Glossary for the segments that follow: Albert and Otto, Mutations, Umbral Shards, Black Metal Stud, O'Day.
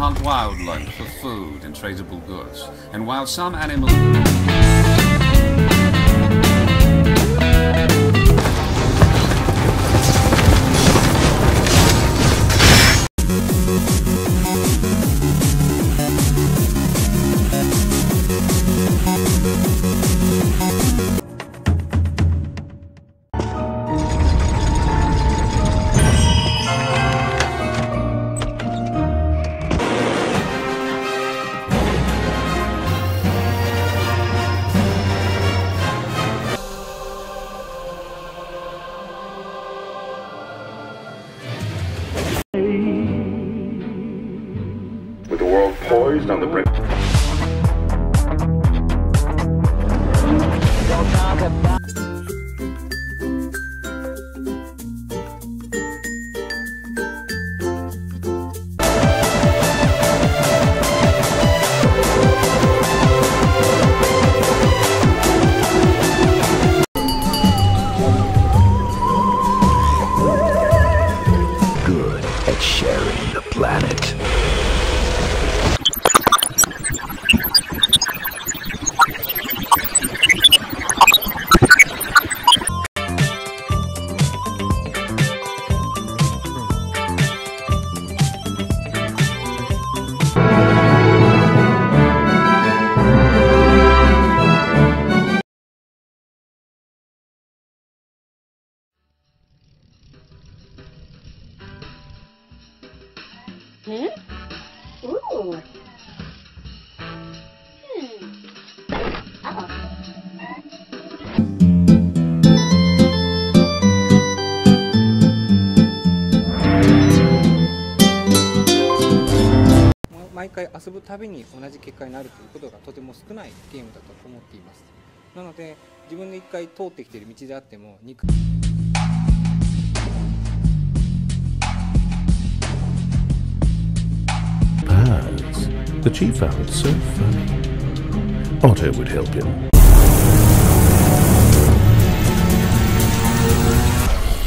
hunt wildlife for food and tradable goods, and while some animals... poised on the brink. Good at sharing the planet. Hmm? Ooh.毎回遊ぶたびに同じ結果になるということがとても少ないゲームだと思っています。なので自分で1回通ってきている道であっても2回that she found so funny. Otto would help him.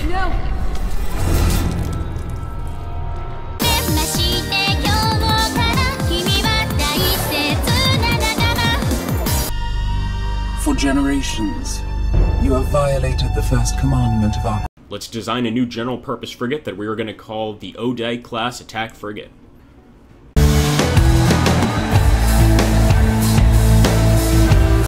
No! For generations, you have violated the first commandment of our... Let's design a new general-purpose frigate that we are going to call the O'Day class attack frigate.